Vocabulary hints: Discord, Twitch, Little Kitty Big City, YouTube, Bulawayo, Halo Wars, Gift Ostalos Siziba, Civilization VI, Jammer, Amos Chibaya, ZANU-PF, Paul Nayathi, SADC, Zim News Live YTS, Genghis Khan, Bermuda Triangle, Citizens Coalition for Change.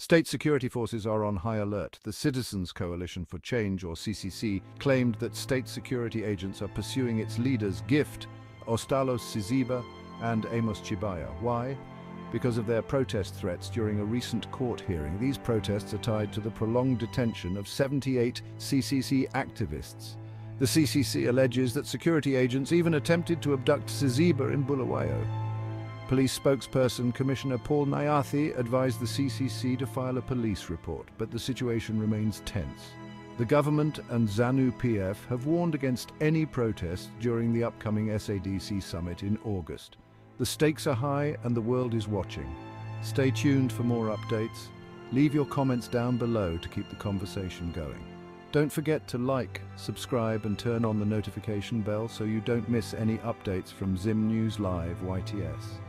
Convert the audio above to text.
State security forces are on high alert. The Citizens Coalition for Change, or CCC, claimed that state security agents are pursuing its leaders Gift, Ostalos Siziba and Amos Chibaya. Why? Because of their protest threats during a recent court hearing. These protests are tied to the prolonged detention of 78 CCC activists. The CCC alleges that security agents even attempted to abduct Siziba in Bulawayo. Police spokesperson Commissioner Paul Nayathi advised the CCC to file a police report, but the situation remains tense. The government and ZANU-PF have warned against any protests during the upcoming SADC summit in August. The stakes are high and the world is watching. Stay tuned for more updates. Leave your comments down below to keep the conversation going. Don't forget to like, subscribe and turn on the notification bell so you don't miss any updates from Zim News Live YTS.